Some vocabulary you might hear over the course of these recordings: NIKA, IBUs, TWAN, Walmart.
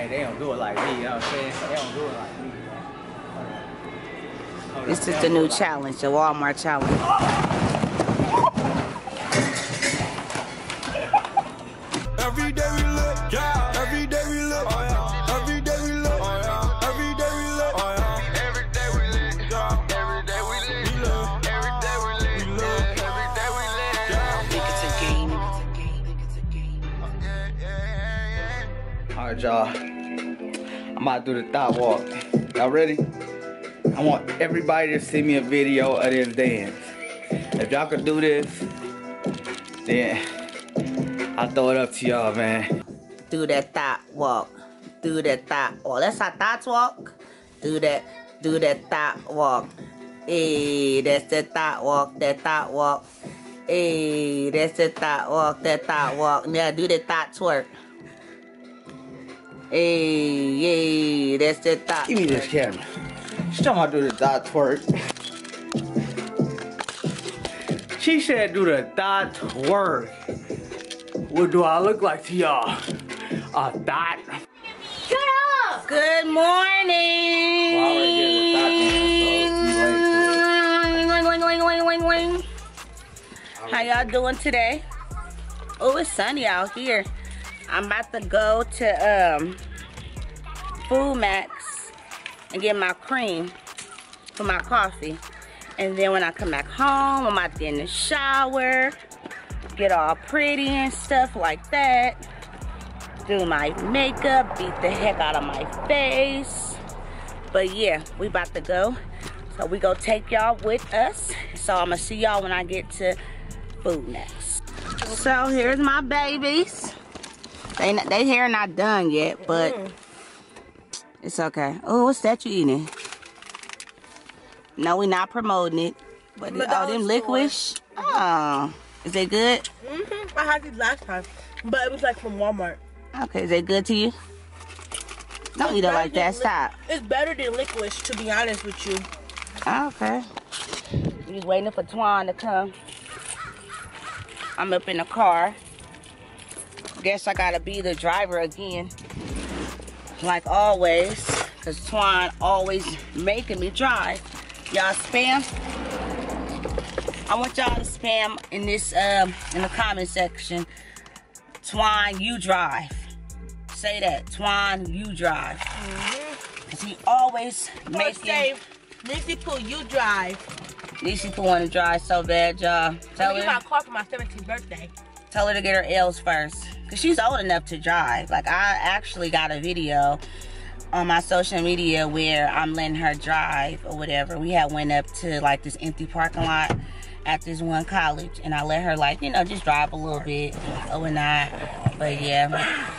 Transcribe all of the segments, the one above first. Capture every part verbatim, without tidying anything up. Hey, they don't do it like me, you know what I'm saying? They don't do it like me. Hold on. Hold on. This is the new challenge, the Walmart challenge. Every day we look, yeah. Every day we look, oh yeah. Every day we look, oh yeah. Every day we look, oh yeah. Every day we look, yeah. Every day we look, every day we look, every day we look, yeah. Nigga, it's a game. Nigga, it's a game. Yeah, yeah, yeah. All right, y'all. I'm about to do the thought walk. Y'all ready? I want everybody to send me a video of this dance. If y'all could do this, then I'll throw it up to y'all, man. Do that thought walk. Do that thought walk. That's our thought walk. Do that, do that thought walk. Hey, that's the thought walk, that thought walk. Hey, that's the thought walk, that thought walk. Now do the thought twerk. Hey, yay, that's the thought. Give me this camera. She's talking about do the thought twerk. She said do the thought twerk. What do I look like to y'all? A thot. Shut up! Good morning! Well, I already did a thot dance, so it's late. How y'all doing today? Oh, it's sunny out here. I'm about to go to um, Food Max and get my cream for my coffee. And then when I come back home, I'm about to get in the shower. Get all pretty and stuff like that. Do my makeup, beat the heck out of my face. But yeah, we about to go. So we go take y'all with us. So I'ma see y'all when I get to Food Next. So here's my babies. They, they hair not done yet, but mm. It's okay. Oh, what's that you eating? No, we not promoting it. But all them liquids. Oh. Is it good? Mm-hmm. I had these last time, but it was like from Walmart. Okay, is it good to you? Don't it's eat it like that. Stop. It's better than licorice, to be honest with you. Okay. We waiting for Twan to come. I'm up in the car. Guess I gotta be the driver again, like always, cause Twan always making me drive. Y'all spam. I want y'all to spam in this um, in the comment section. Twan, you drive. Say that, Twan, you drive. Mm-hmm. Cause he always makes it. Nisipu, you drive. Nisipu want to drive so bad, y'all. Tell her. I got a car for my seventeenth birthday. Tell her to get her L's first, cause she's old enough to drive. Like I actually got a video on my social media where I'm letting her drive or whatever. We had went up to like this empty parking lot at this one college, and I let her, like, you know, just drive a little bit or whatnot. But yeah.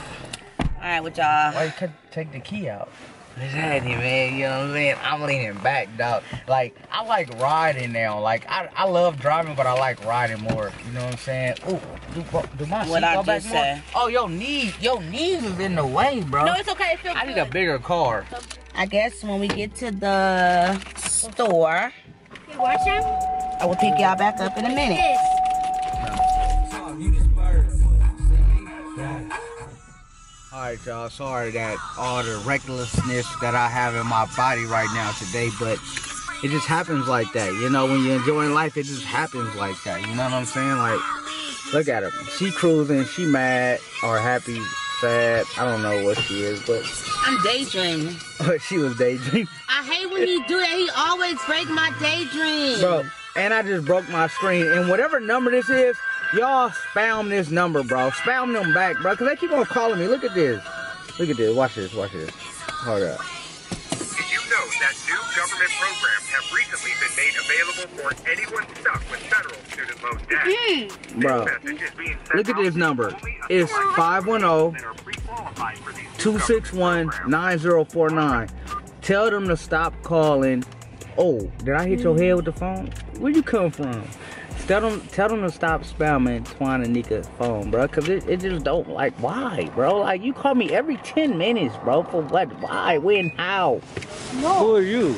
All right, with y'all. Well, you could take the key out. It's handy, man. You know what I'm saying? I'm leaning back, dog. Like, I like riding now. Like, I, I love driving, but I like riding more. You know what I'm saying? Ooh, do, do my seat go back more? Oh, your knees, your knees is in the way, bro. No, it's okay. It feels good. I need a bigger car. I guess when we get to the store. You watch him? I will pick y'all back up in a minute. Alright y'all, sorry that all the recklessness that I have in my body right now today, but it just happens like that. You know, when you're enjoying life, it just happens like that. You know what I'm saying? Like, look at her. She cruising, she mad, or happy, sad. I don't know what she is, but... I'm daydreaming. She was daydreaming. I hate when he do that. He always break my daydream. Bro. And I just broke my screen. And whatever number this is, y'all spam this number, bro. Spam them back, bro. Because they keep on calling me. Look at this. Look at this. Watch this. Watch this. Hold up. Did you know that new government programs have recently been made available for anyone stuck with federal student loan debt? Mm-hmm. Bro, look at this number. It's five one zero, two six one, nine zero four nine. Tell them to stop calling. Oh, did I hit your head with the phone? Where'd you come from? Tell them, tell them to stop spamming Twan and Nika's phone, bro. Cause it, it just don't, like, why, bro? Like, you call me every ten minutes, bro. For what? Why? When? How? No. Who are you?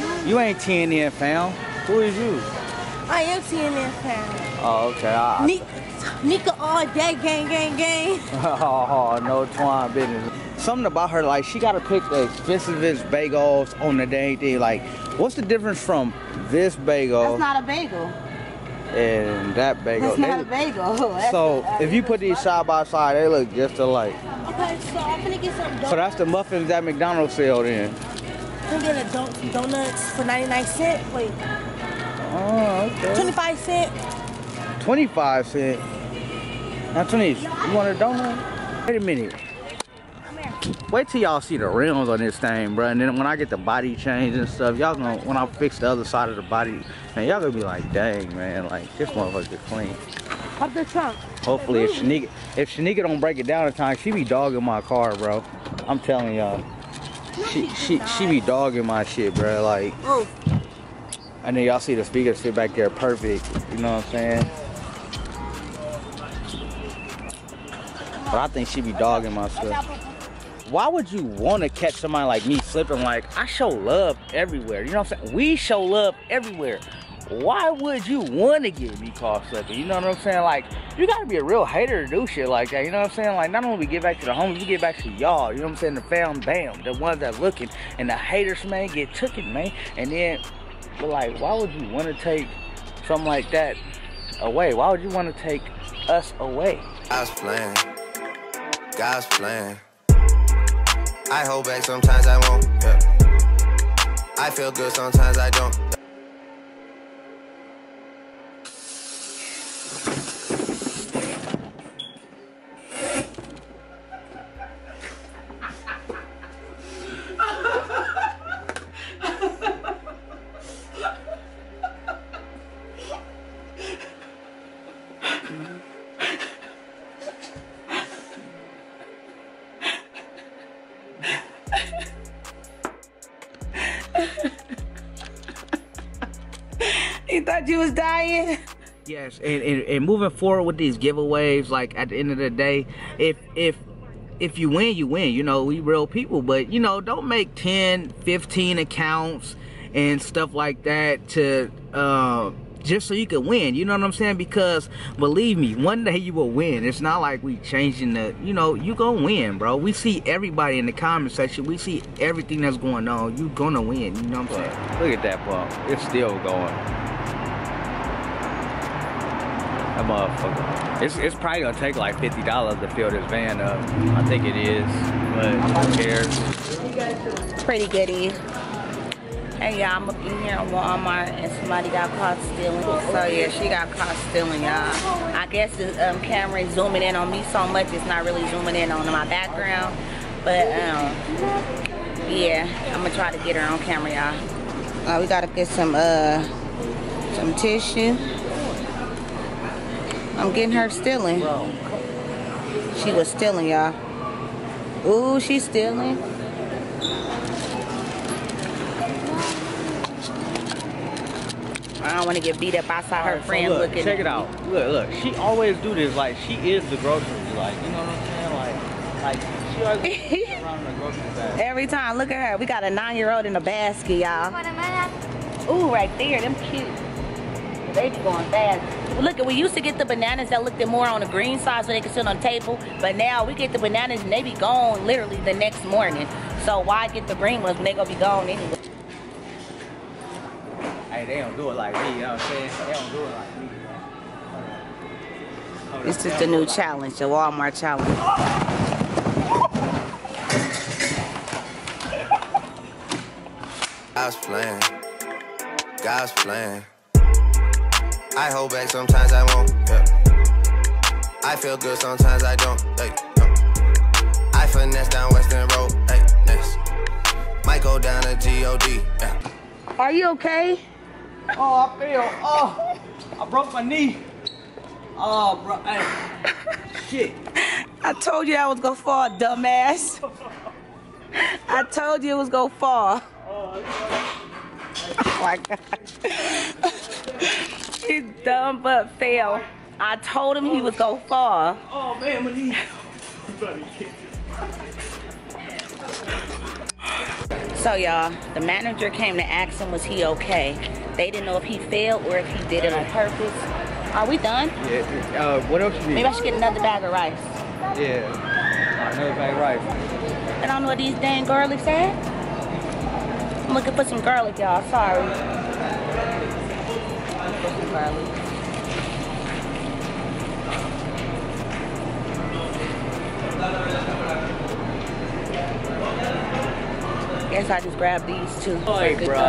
No. You ain't T N N fam. Who is you? I am T N N fam. Oh, okay. I, Nika. Nika all day, gang, gang, gang. Oh, no Twan business. Something about her, like, she got to pick the expensivest bagels on the dang thing. Like, what's the difference from this bagel? That's not a bagel. And that bagel. That's not they, a bagel. That's so, a, if you put these side by side, they look just alike. Okay, so I'm going to get some donuts. So that's the muffins that McDonald's sell then. I'm going to get a donuts for ninety-nine cents. Wait. Oh, okay. twenty-five cents. twenty-five cents? Now, Tunisia, you want a donut? Wait a minute. Wait till y'all see the rims on this thing, bro. And then when I get the body change and stuff, y'all gonna, when I fix the other side of the body, man, y'all gonna be like, dang, man, like, this motherfucker clean. Pop the trunk. Hopefully, if Shanika, if Shanika don't break it down in time, she be dogging my car, bro. I'm telling y'all. She, she, she be dogging my shit, bro, like. And then y'all see the speaker sit back there perfect, you know what I'm saying? But I think she be dogging my stuff. Why would you want to catch somebody like me slipping? Like, I show love everywhere. You know what I'm saying? We show love everywhere. Why would you want to get me caught slipping? You know what I'm saying? Like, you got to be a real hater to do shit like that. You know what I'm saying? Like, not only we get back to the homies, we get back to y'all. You know what I'm saying? The fam, bam. The ones that looking. And the haters, man, get took it, man. And then, but like, why would you want to take something like that away? Why would you want to take us away? God's plan. God's plan. I hold back sometimes I won't, yeah. I feel good sometimes I don't. You thought you was dying? Yes, and, and, and moving forward with these giveaways, like at the end of the day, if if if you win, you win. You know, we real people, but you know, don't make ten, fifteen accounts and stuff like that to uh, just so you can win. You know what I'm saying? Because believe me, one day you will win. It's not like we changing the, you know, you gonna win, bro. We see everybody in the comment section. We see everything that's going on. You gonna win. You know what I'm saying? Look at that ball. It's still going. That motherfucker. It's, it's probably gonna take like fifty dollars to fill this van up. I think it is, but who cares? Pretty goody. Hey y'all, I'm up in here at Walmart and somebody got caught stealing. So yeah, she got caught stealing, y'all. I guess the um, camera is zooming in on me so much, it's not really zooming in on my background. But um, yeah, I'm gonna try to get her on camera, y'all. Uh, we gotta get some, uh, some tissue. I'm getting her stealing. She was stealing, y'all. Ooh, she's stealing. I don't want to get beat up. I saw her friend so look, looking. Check it out. Look, look. She always do this. Like, she is the grocery. Like, you know what I'm saying? Like, like she always around the grocery bag. Every time. Look at her. We got a nine-year-old in a basket, y'all. Ooh, right there. Them cute. They be going fast. Look, we used to get the bananas that looked more on the green side so they could sit on the table, but now we get the bananas and they be gone literally the next morning. So why get the green ones when they gonna be gone anyway? Hey, they don't do it like me, you know what I'm saying? They don't do it like me. Oh, this is the new challenge, the Walmart challenge. Oh! God's plan. God's plan. I hold back sometimes I won't, yeah. I feel good sometimes I don't, hey, no. I finesse down Western Road, hey, next. Might go down to G O D, yeah. Are you okay? Oh, I feel, oh, I broke my knee. Oh, bro, hey, shit. I told you I was gonna fall, dumbass. I told you it was gonna fall. Oh, oh my God. He's dumb but fail. I told him he was gonna fall. Oh man, my knee. So y'all, the manager came to ask him was he okay. They didn't know if he failed or if he did it on purpose. Are we done? Yeah. Uh, what else you need? Maybe I should get another bag of rice. Yeah. Another bag of rice. I don't know what these dang garlics at. I'm looking for some garlic, y'all. Sorry. I'm looking for some garlic. Guess I just grabbed these two. Boy, so bro,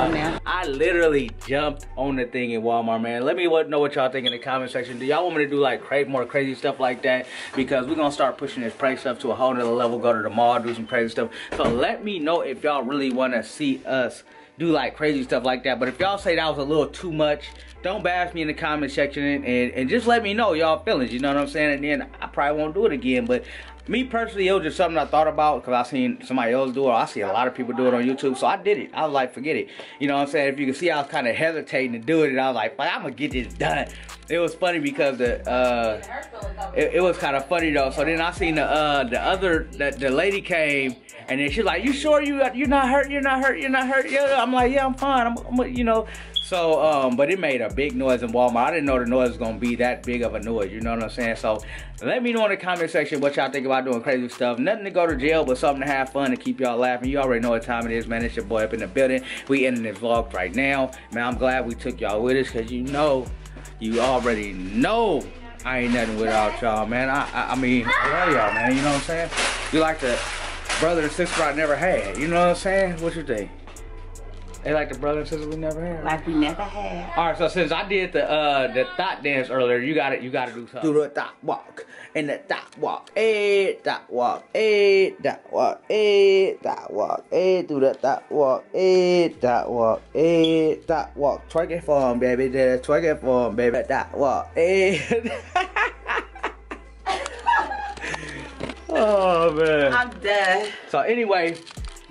I literally jumped on the thing in Walmart, man. Let me know what y'all think in the comment section. Do y'all want me to do like cra more crazy stuff like that? Because we're gonna start pushing this price up to a whole nother level. Go to the mall, do some crazy stuff. So let me know if y'all really want to see us do like crazy stuff like that. But if y'all say that was a little too much, don't bash me in the comment section and, and, and just let me know y'all feelings, you know what I'm saying? And then I probably won't do it again. But me personally, it was just something I thought about because I seen somebody else do it. I see a lot of people do it on YouTube. So I did it. I was like, forget it. You know what I'm saying? If you can see, I was kind of hesitating to do it. And I was like, I'm going to get this done. It was funny because the uh, it, it was kind of funny though. So then I seen the uh, the other, the, the lady came. And then she's like, you sure you, you're not hurt? You're not hurt? You're not hurt? Yeah. I'm like, yeah, I'm fine. I'm, I'm you know. So, um, but it made a big noise in Walmart. I didn't know the noise was going to be that big of a noise. You know what I'm saying? So let me know in the comment section what y'all think about doing crazy stuff. Nothing to go to jail, but something to have fun and keep y'all laughing. You already know what time it is, man. It's your boy up in the building. We ending this vlog right now. Man, I'm glad we took y'all with us because you know, you already know I ain't nothing without y'all, man. I, I, I mean, I love y'all, man. You know what I'm saying? You like the brother and sister I never had. You know what I'm saying? What you think? They like the brother and sister we never had. Like we never had. All right, so since I did the uh, the thought dance earlier, you got it. You got to do something. Do the thought walk and the thought walk, eh? Thought walk, eh? Thought walk, eh? Thought walk, eh? Do the thought walk, eh? Thought walk, eh? Thought walk. Twerk it for him, baby. Just twerk it for him, baby. Thought walk, eh? Oh man. I'm dead. So anyway.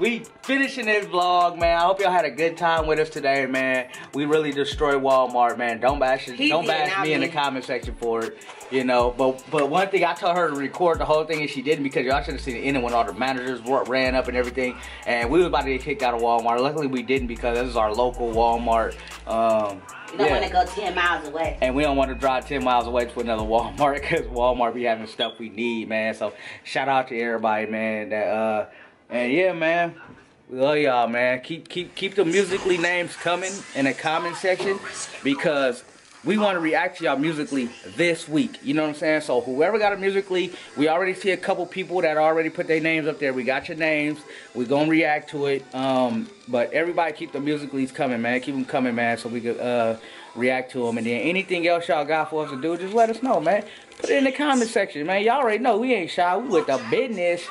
We finishing this vlog, man. I hope y'all had a good time with us today, man. We really destroyed Walmart, man. Don't bash, don't bash me in the comment section for it, you know. But but one thing, I told her to record the whole thing, and she didn't because y'all should have seen the ending when all the managers ran up and everything. And we was about to get kicked out of Walmart. Luckily, we didn't because this is our local Walmart. Um, You don't yeah. want to go ten miles away. And we don't want to drive ten miles away to another Walmart because Walmart be having stuff we need, man. So shout out to everybody, man, that... uh And yeah, man, we love y'all, man. Keep keep keep the musically names coming in the comment section because we want to react to y'all musically this week. You know what I'm saying? So whoever got a musically, we already see a couple people that already put their names up there. We got your names. We're gonna react to it. Um, but everybody keep the musicallys coming, man. Keep them coming, man, so we could uh react to them. And then anything else y'all got for us to do, just let us know, man. Put it in the comment section, man. Y'all already know we ain't shy. We with the business.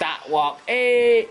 That walk, eh?